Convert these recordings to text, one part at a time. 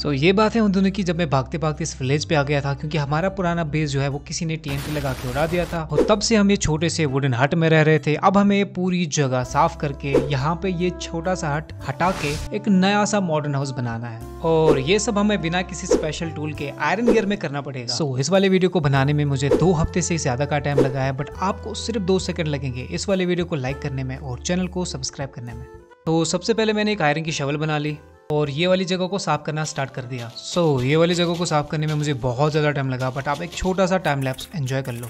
सो ये बात है उन दोनों की जब मैं भागते भागते इस विलेज पे आ गया था, क्योंकि हमारा पुराना बेस जो है वो किसी ने TNT लगा के उड़ा दिया था और तब से हम ये छोटे से वुडन हट में रह रहे थे। अब हमें पूरी जगह साफ करके यहाँ पे ये छोटा सा हट हटा के एक नया सा मॉडर्न हाउस बनाना है और ये सब हमें बिना किसी स्पेशल टूल के आयरन गियर में करना पड़ेगा। सो इस वाले वीडियो को बनाने में मुझे 2 हफ्ते से ज्यादा का टाइम लगा है, बट आपको सिर्फ 2 सेकंड लगेंगे इस वाले वीडियो को लाइक करने में और चैनल को सब्सक्राइब करने में। तो सबसे पहले मैंने एक आयरन की शवल बना ली और ये वाली जगह को साफ करना स्टार्ट कर दिया। सो ये वाली जगह को साफ करने में मुझे बहुत ज़्यादा टाइम लगा, बट आप एक छोटा सा टाइम लैप्स एंजॉय कर लो।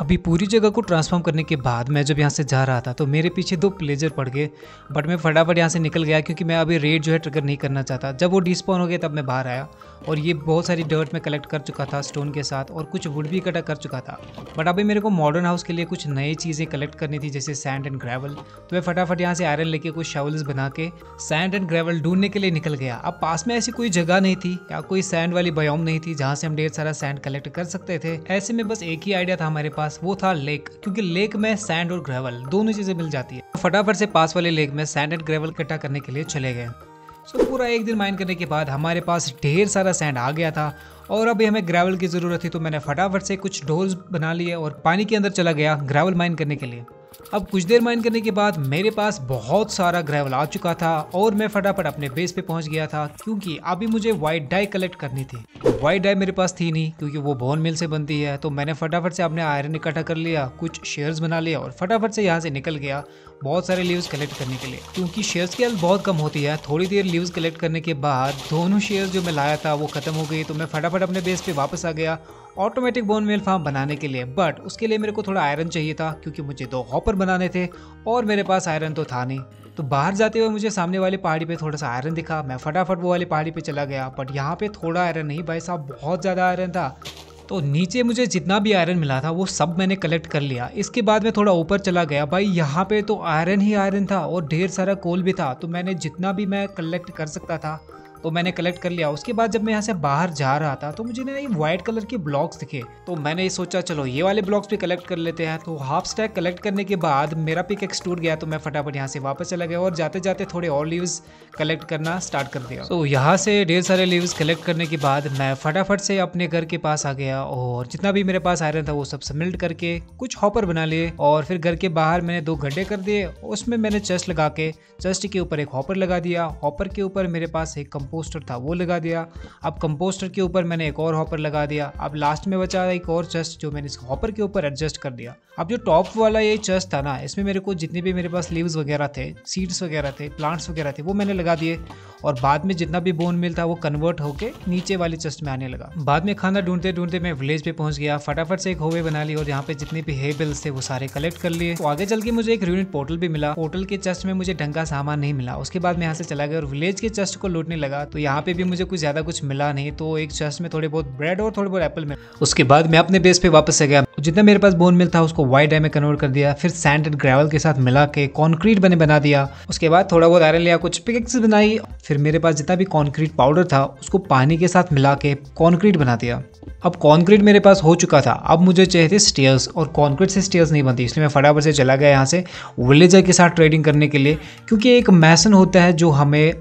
अभी पूरी जगह को ट्रांसफॉर्म करने के बाद मैं जब यहाँ से जा रहा था तो मेरे पीछे 2 प्लेजर पड़ गए, बट मैं फटाफट यहाँ से निकल गया क्योंकि मैं अभी रेड जो है ट्रिगर नहीं करना चाहता। जब वो डिस्पॉन हो गया तब मैं बाहर आया और ये बहुत सारी डर्ट मैं कलेक्ट कर चुका था स्टोन के साथ और कुछ वुड भी इकट्ठा कर चुका था, बट अभी मेरे को मॉडर्न हाउस के लिए कुछ नई चीज़ें कलेक्ट करनी थी जैसे सैंड एंड ग्रेवल। तो मैं फटाफट यहाँ से आयरन लेके कुछ शवल्स बना के सैंड एंड ग्रेवल ढूंढने के लिए निकल गया। अब पास में ऐसी कोई जगह नहीं थी या कोई सैंड वाली बायोम नहीं थी जहाँ से हम ढेर सारा सैंड कलेक्ट कर सकते थे। ऐसे में बस एक ही आइडिया था हमारे पास, वो था लेक, क्योंकि लेक में सैंड और ग्रेवल दोनों चीज़ें मिल जाती है। फटाफट से पास वाले लेक में सैंड एंड ग्रेवल इकट्ठा करने के लिए चले गए। सो पूरा एक दिन माइन करने के बाद हमारे पास ढेर सारा सैंड आ गया था और अभी हमें ग्रेवल की ज़रूरत थी, तो मैंने फटाफट से कुछ ढोल्स बना लिए और पानी के अंदर चला गया ग्रेवल माइन करने के लिए। अब कुछ देर माइन करने के बाद मेरे पास बहुत सारा ग्रेवल आ चुका था और मैं फटाफट अपने बेस पे पहुंच गया था क्योंकि अभी मुझे वाइट डाई कलेक्ट करनी थी। वाइट डाई मेरे पास थी नहीं क्योंकि वो बोन मिल से बनती है, तो मैंने फटाफट से अपने आयरन इकट्ठा कर लिया, कुछ शेयर्स बना लिया और फटाफट से यहाँ से निकल गया बहुत सारे लीव्स कलेक्ट करने के लिए। क्योंकि शेयर्स की हेल्थ बहुत कम होती है, थोड़ी देर लीव्स कलेक्ट करने के बाद दोनों शेयर्स जो मैं लाया था वो खत्म हो गई, तो मैं फटाफट अपने बेस पे वापस आ गया ऑटोमेटिक बोन मेल फार्म बनाने के लिए। बट उसके लिए मेरे को थोड़ा आयरन चाहिए था क्योंकि मुझे 2 हॉपर बनाने थे और मेरे पास आयरन तो था नहीं। तो बाहर जाते हुए मुझे सामने वाली पहाड़ी पे थोड़ा सा आयरन दिखा, मैं फटाफट वो वाली पहाड़ी पे चला गया, बट यहाँ पे थोड़ा आयरन नहीं भाई साहब, बहुत ज़्यादा आयरन था। तो नीचे मुझे जितना भी आयरन मिला था वो सब मैंने कलेक्ट कर लिया। इसके बाद मैं थोड़ा ऊपर चला गया, भाई यहाँ पे तो आयरन ही आयरन था और ढेर सारा कोल भी था, तो मैंने जितना भी मैं कलेक्ट कर सकता था तो मैंने कलेक्ट कर लिया। उसके बाद जब मैं यहाँ से बाहर जा रहा था तो मुझे ना ये वाइट कलर के ब्लॉक्स दिखे, तो मैंने सोचा चलो ये वाले ब्लॉक्स भी कलेक्ट कर लेते हैं। तो 1/2 स्टैक कलेक्ट करने के बाद मेरा पिक एक्स टूट गया, तो मैं फटाफट यहाँ से वापस चला गया और जाते जाते थोड़े और लीव्स कलेक्ट करना स्टार्ट कर दिया। तो यहाँ से ढेर सारे लीव्स कलेक्ट करने के बाद मैं फटाफट से अपने घर के पास आ गया और जितना भी मेरे पास आयरन था वो सब समेल्ट करके कुछ हॉपर बना लिए और फिर घर के बाहर मैंने 2 गड्ढे कर दिए। उसमें मैंने चेस्ट लगा के चेस्ट के ऊपर एक हॉपर लगा दिया, हॉपर के ऊपर मेरे पास एक कंपोस्टर था वो लगा दिया। अब कंपोस्टर के ऊपर मैंने एक और हॉपर लगा दिया। अब लास्ट में बचा एक और चेस्ट जो मैंने इस हॉपर के ऊपर एडजस्ट कर दिया। अब जो टॉप वाला ये चेस्ट था ना, इसमें मेरे को जितने भी मेरे पास लीव्स वगैरह थे, सीड्स वगैरह थे, प्लांट्स वगैरह थे वो मैंने लगा दिए और बाद में जितना भी बोन मिल था वो कन्वर्ट होकर नीचे वाले चेस्ट में आने लगा। बाद में खाना ढूंढते ढूंढते मैं विलेज पे पहुंच गया, फटाफट से एक होवे बना ली और यहाँ पे जितने भी हे बिल्स थे वो सारे कलेक्ट कर लिए। तो आगे चल के मुझे एक यूनिट पोर्टल भी मिला, पोर्टल के चेस्ट में मुझे ढंग का सामान नहीं मिला। उसके बाद मैं यहाँ से चला गया और विलेज के चेस्ट को लूटने लगा, तो यहाँ पे भी मुझे कुछ ज्यादा कुछ मिला नहीं, तो एक चेस्ट में थोड़े बहुत ब्रेड और थोड़े बहुत एप्पल में। उसके बाद मैं अपने बेस पे वापस आ गया, जितना मेरे पास बोन मिल था उसको वाइट डाई में कन्वर्ट कर दिया, फिर सैंड एंड ग्रेवल के साथ मिला के कॉन्क्रीट बना दिया। उसके बाद थोड़ा बहुत आयरन लिया, कुछ पिकेक्स बनाई, फिर मेरे पास जितना भी कॉन्क्रीट पाउडर था उसको पानी के साथ मिला के कॉन्क्रीट बना दिया। अब कॉन्क्रीट मेरे पास हो चुका था, अब मुझे चाहिए थे स्टेयर्स और कॉन्क्रीट से स्टेयर्स नहीं बनती, इसलिए मैं फटाफट से चला गया यहाँ से विलेजर के साथ ट्रेडिंग करने के लिए, क्योंकि एक मैसन होता है जो हमें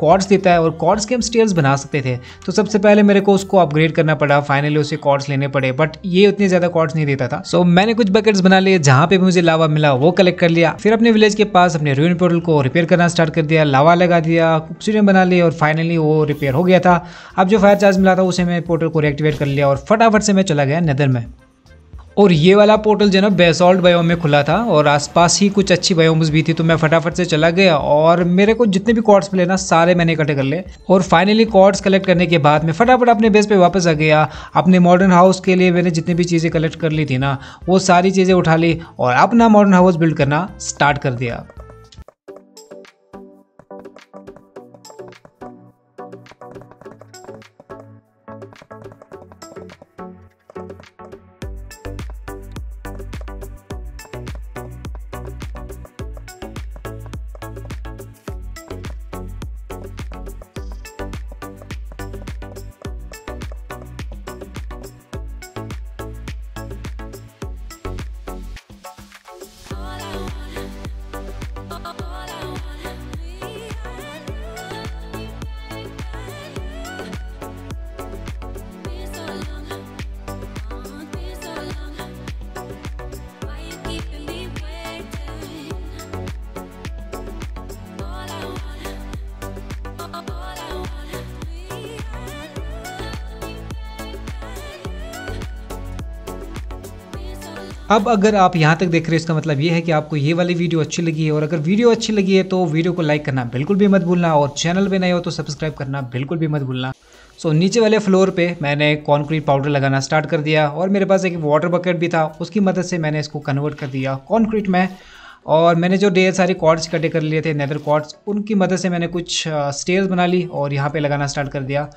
कॉर्ड्स देता है और कॉर्ड्स के हम स्टेयर्स बना सकते थे। तो सबसे पहले मेरे को उसको अपग्रेड करना पड़ा, फाइनली उसे कॉर्ड्स लेने पड़े, बट ये उतने ज़्यादा कॉर्ड्स नहीं नहीं देता था। सो मैंने कुछ बकेट्स बना लिए, जहाँ पे भी मुझे लावा मिला वो कलेक्ट कर लिया। फिर अपने विलेज के पास अपने रूइन पोर्टल को रिपेयर करना स्टार्ट कर दिया, लावा लगा दिया, ऑक्सीजन बना लिए और फाइनली वो रिपेयर हो गया था। अब जो फायर चार्ज मिला था उसे मैं पोर्टल को रिएक्टिवेट कर लिया और फटाफट से मैं चला गया नेदर में। और ये वाला पोर्टल जो है ना बेसॉल्ट बायोम में खुला था और आसपास ही कुछ अच्छी बायोम्स भी थी, तो मैं फटाफट से चला गया और मेरे को जितने भी कॉर्ड्स मिले ना सारे मैंने इकट्ठे कर लिए। और फाइनली कॉर्ड्स कलेक्ट करने के बाद मैं फटाफट अपने बेस पे वापस आ गया। अपने मॉडर्न हाउस के लिए मैंने जितनी भी चीज़ें कलेक्ट कर ली थी ना वो सारी चीज़ें उठा ली और अपना मॉडर्न हाउस बिल्ड करना स्टार्ट कर दिया। अब अगर आप यहाँ तक देख रहे हो इसका मतलब ये है कि आपको ये वाली वीडियो अच्छी लगी है, और अगर वीडियो अच्छी लगी है तो वीडियो को लाइक करना बिल्कुल भी मत भूलना और चैनल पे नए हो तो सब्सक्राइब करना बिल्कुल भी मत भूलना। सो नीचे वाले फ्लोर पे मैंने कॉन्क्रीट पाउडर लगाना स्टार्ट कर दिया और मेरे पास एक वाटर बकेट भी था, उसकी मदद से मैंने इसको कन्वर्ट कर दिया कॉन्क्रीट में। और मैंने जो ढेर सारे कॉर्ड्स इकट्ठे कर लिए थे नेदर कॉर्ड्स, उनकी मदद से मैंने कुछ स्टेयर्स बना ली और यहाँ पे लगाना स्टार्ट कर दिया।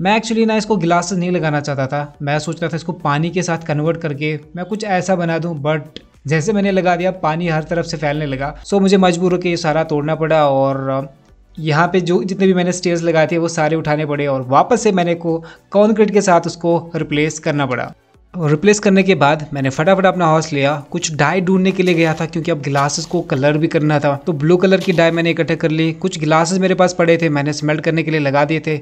मैं एक्चुअली ना इसको ग्लासेस नहीं लगाना चाहता था, मैं सोच रहा था इसको पानी के साथ कन्वर्ट करके मैं कुछ ऐसा बना दूँ, बट जैसे मैंने लगा दिया पानी हर तरफ से फैलने लगा। सो मुझे मजबूर होकर ये सारा तोड़ना पड़ा और यहाँ पे जो जितने भी मैंने स्टेयर्स लगाए थे वो सारे उठाने पड़े और वापस से मैंने को कॉन्क्रीट के साथ उसको रिप्लेस करना पड़ा। और रिप्लेस करने के बाद मैंने फटाफट अपना हाउस लिया, कुछ डाई ढूंढने के लिए गया था क्योंकि अब ग्लासेस को कलर भी करना था, तो ब्लू कलर की डाई मैंने इकट्ठा कर ली। कुछ ग्लासेस मेरे पास पड़े थे, मैंने स्मेल्ट करने के लिए लगा दिए थे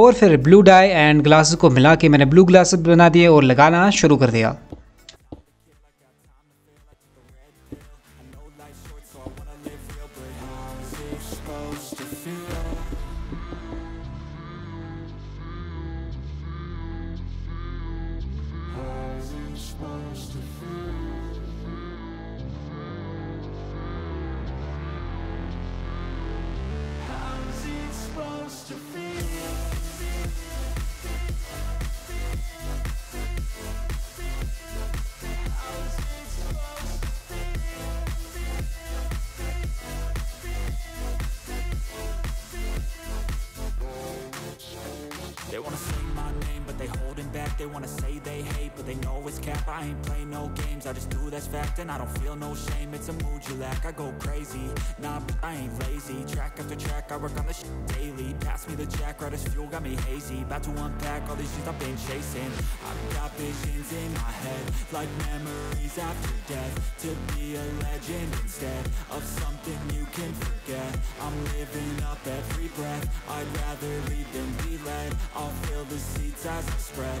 और फिर ब्लू डाई एंड ग्लासेस को मिला के मैंने ब्लू ग्लासेस बना दिए और लगाना शुरू कर दिया। They wanna say my name, but they holding back. They wanna say they hate, but they know it's cap. I ain't play no games, I just do that's fact. And I don't feel no shame, it's a mood you lack. I go crazy, nah, but I ain't lazy. Track after track, I work on this shit daily. Pass me the jack, right as fuel, got me hazy. About to unpack all these shit I've been chasing. I've got visions in my head, like memories after death. To be a legend instead of something you can forget. I'm living up every breath, I'd rather lead than be led. I'll fill the seats as I spread